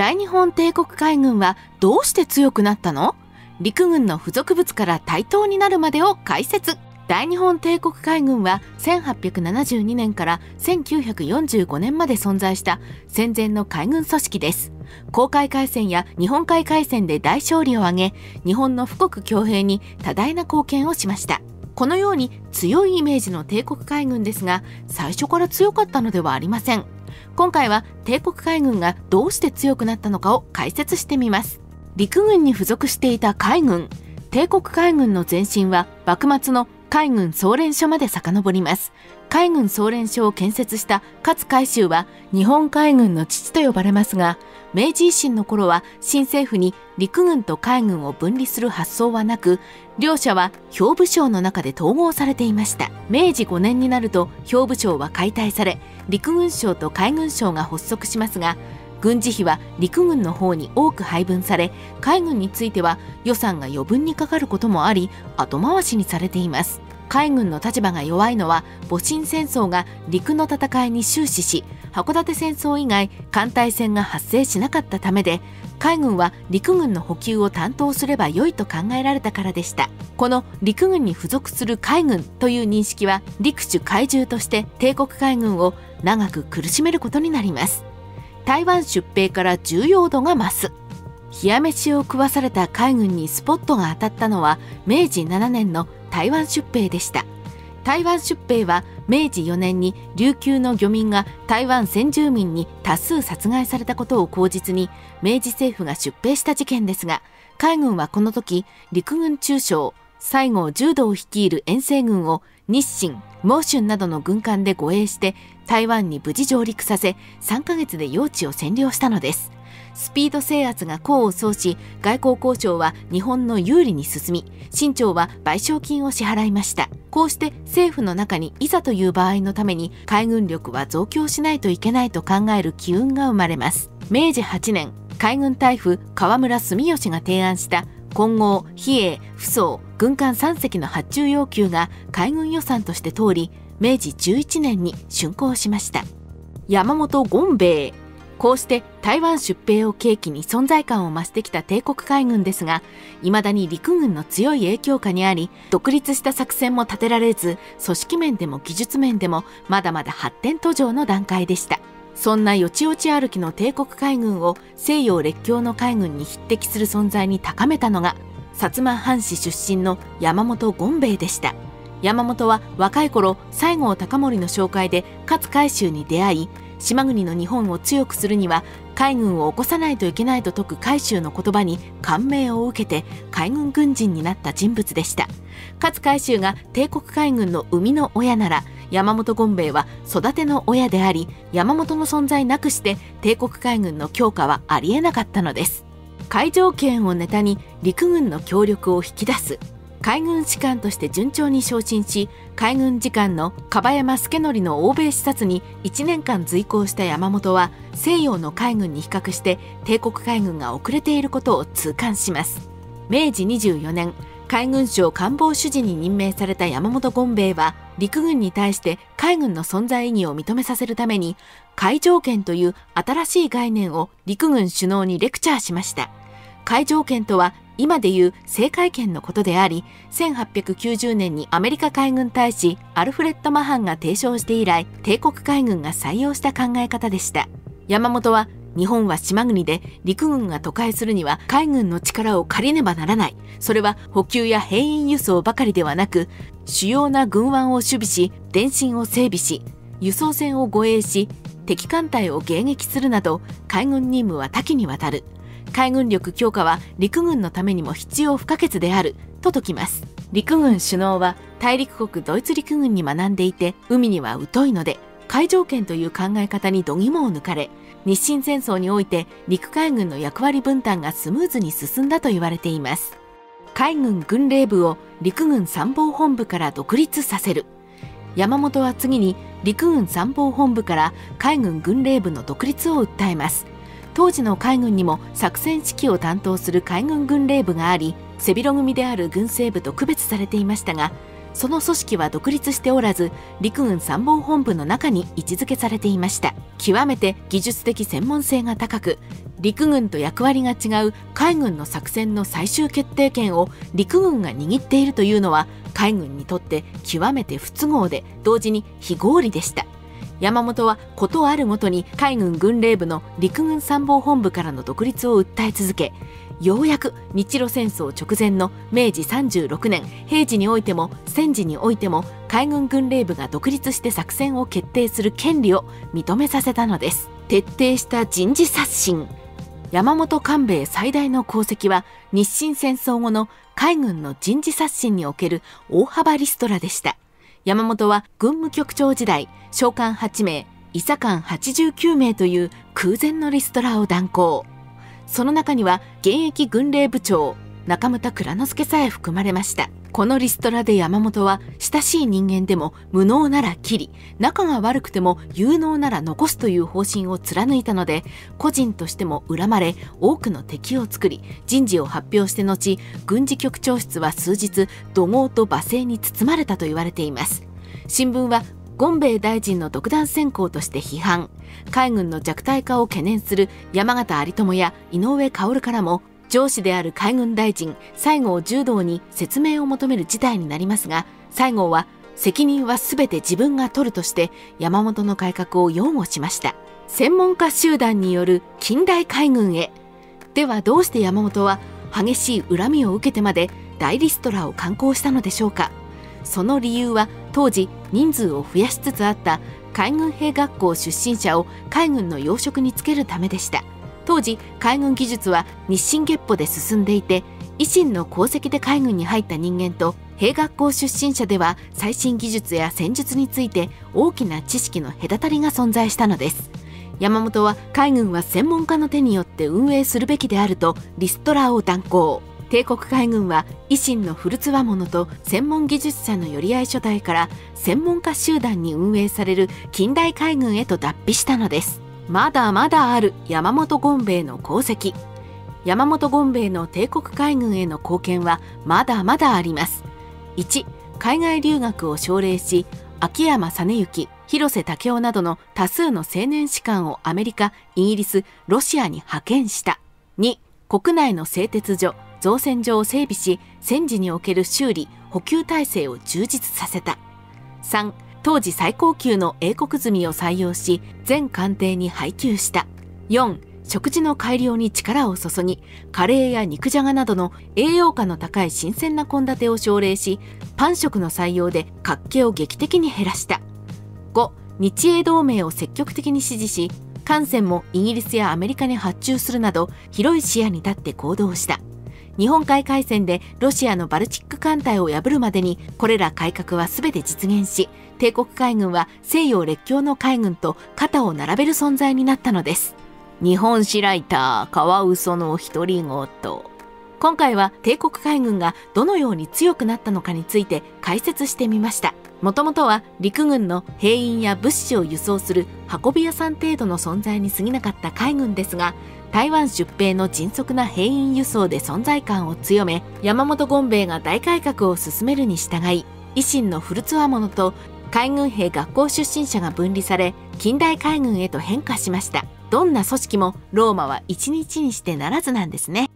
大日本帝国海軍はどうして強くなったの？陸軍の付属物から対等になるまでを解説。大日本帝国海軍は1872年から1945年まで存在した戦前の海軍組織です。黄海海戦や日本海海戦で大勝利を挙げ、日本の富国強兵に多大な貢献をしました。このように強いイメージの帝国海軍ですが、最初から強かったのではありません。今回は帝国海軍がどうして強くなったのかを解説してみます。陸軍に付属していた海軍。帝国海軍の前身は幕末の海軍総連所まで遡ります。海軍総連所を建設した勝海舟は日本海軍の父と呼ばれますが、明治維新の頃は新政府に陸軍と海軍を分離する発想はなく、両者は兵部省の中で統合されていました。明治5年になると兵部省は解体され、陸軍省と海軍省が発足しますが、軍事費は陸軍の方に多く配分され、海軍については予算が余分にかかることもあり、後回しにされています。海軍の立場が弱いのは、戊辰戦争が陸の戦いに終始し、函館戦争以外艦隊戦が発生しなかったためで、海軍は陸軍の補給を担当すれば良いと考えられたからでした。この陸軍に付属する海軍という認識は、陸守海獣として帝国海軍を長く苦しめることになります。台湾出兵から重要度が増す。冷や飯を食わされた海軍にスポットが当たったのは明治7年の台湾出兵でした。台湾出兵は明治4年に琉球の漁民が台湾先住民に多数殺害されたことを口実に明治政府が出兵した事件ですが、海軍はこの時陸軍中将西郷重道を率いる遠征軍を日清、蒙春などの軍艦で護衛して台湾に無事上陸させ、3ヶ月で要地を占領したのです。スピード制圧が功を奏し、外交交渉は日本の有利に進み、清朝は賠償金を支払いました。こうして政府の中にいざという場合のために海軍力は増強しないといけないと考える機運が生まれます。明治8年、海軍大夫河村住吉が提案した混合、比叡、扶桑、軍艦3隻の発注要求が海軍予算として通り、明治11年に竣工しました。山本権兵衛。こうして台湾出兵を契機に存在感を増してきた帝国海軍ですが、未だに陸軍の強い影響下にあり、独立した作戦も立てられず、組織面でも技術面でもまだまだ発展途上の段階でした。そんなよちよち歩きの帝国海軍を西洋列強の海軍に匹敵する存在に高めたのが、薩摩藩士出身の山本権兵衛でした。山本は若い頃、西郷隆盛の紹介で勝海舟に出会い、島国の日本を強くするには海軍を起こさないといけないと説く海舟の言葉に感銘を受けて海軍軍人になった人物でした。勝海舟が帝国海軍の生みの親なら、山本権兵衛は育ての親であり、山本の存在なくして帝国海軍の強化はありえなかったのです。海上権をネタに陸軍の協力を引き出す。海軍士官として順調に昇進し、海軍次官の樺山資徳の欧米視察に1年間随行した山本は、西洋の海軍に比較して帝国海軍が遅れていることを痛感します。明治24年、海軍省官房主事に任命された山本権兵衛は、陸軍に対して海軍の存在意義を認めさせるために、海上権という新しい概念を陸軍首脳にレクチャーしました。海上権とは今でいう制海権のことであり、1890年にアメリカ海軍大使アルフレッド・マハンが提唱して以来、帝国海軍が採用した考え方でした。山本は、日本は島国で陸軍が渡海するには海軍の力を借りねばならない。それは補給や兵員輸送ばかりではなく、主要な軍湾を守備し、電信を整備し、輸送船を護衛し、敵艦隊を迎撃するなど、海軍任務は多岐にわたる。海軍力強化は陸軍のためにも必要不可欠であると説きます。陸軍首脳は大陸国ドイツ陸軍に学んでいて、海には疎いので海上権という考え方に度肝を抜かれ、日清戦争において陸海軍の役割分担がスムーズに進んだと言われています。海軍軍令部を陸軍参謀本部から独立させる。山本は次に陸軍参謀本部から海軍軍令部の独立を訴えます。当時の海軍にも作戦指揮を担当する海軍軍令部があり、背広組である軍政部と区別されていましたが、その組織は独立しておらず、陸軍参謀本部の中に位置づけされていました。極めて技術的専門性が高く、陸軍と役割が違う海軍の作戦の最終決定権を陸軍が握っているというのは海軍にとって極めて不都合で、同時に非合理でした。山本はことあるごとに海軍軍令部の陸軍参謀本部からの独立を訴え続け、ようやく日露戦争直前の明治36年、平時においても戦時においても海軍軍令部が独立して作戦を決定する権利を認めさせたのです。徹底した人事刷新。山本官兵衛最大の功績は日清戦争後の海軍の人事刷新における大幅リストラでした。山本は軍務局長時代、将官8名、医佐官89名という空前のリストラを断行。その中には現役軍令部長、中村蔵之介さえ含まれました。このリストラで山本は親しい人間でも無能なら切り、仲が悪くても有能なら残すという方針を貫いたので、個人としても恨まれ多くの敵を作り、人事を発表して後、軍事局長室は数日怒号と罵声に包まれたと言われています。新聞は権兵衛大臣の独断専行として批判、海軍の弱体化を懸念する山縣有朋や井上馨からも、上司である海軍大臣西郷柔道に説明を求める事態になりますが、西郷は責任は全て自分が取るとして山本の改革を擁護しました。専門家集団による近代海軍へ。ではどうして山本は激しい恨みを受けてまで大リストラを敢行したのでしょうか。その理由は当時人数を増やしつつあった海軍兵学校出身者を海軍の要職につけるためでした。当時海軍技術は日進月歩で進んでいて、維新の功績で海軍に入った人間と兵学校出身者では最新技術や戦術について大きな知識の隔たりが存在したのです。山本は海軍は専門家の手によって運営するべきであるとリストラを断行。帝国海軍は維新の古つわものと専門技術者の寄り合い所帯から専門家集団に運営される近代海軍へと脱皮したのです。まだまだある山本権兵衛の功績。山本権兵衛の帝国海軍への貢献はまだまだあります。1、海外留学を奨励し、秋山実之、広瀬武夫などの多数の青年士官をアメリカ、イギリス、ロシアに派遣した。2、国内の製鉄所、造船所を整備し、戦時における修理、補給体制を充実させた。3、当時最高級の英国積みを採用し、全艦艇に配給した。4、食事の改良に力を注ぎ、カレーや肉じゃがなどの栄養価の高い新鮮な献立を奨励し、パン食の採用で活気を劇的に減らした。5、日英同盟を積極的に支持し、艦船もイギリスやアメリカに発注するなど、広い視野に立って行動した。日本海海戦でロシアのバルチック艦隊を破るまでにこれら改革は全て実現し、帝国海軍は西洋列強の海軍と肩を並べる存在になったのです。日本史ライターカワウソの独り言。今回は帝国海軍がどのように強くなったのかについて解説してみました。もともとは陸軍の兵員や物資を輸送する運び屋さん程度の存在に過ぎなかった海軍ですが、台湾出兵の迅速な兵員輸送で存在感を強め、山本権兵衛が大改革を進めるに従い、維新の古強者と海軍兵学校出身者が分離され、近代海軍へと変化しました。どんな組織もローマは一日にしてならずなんですね。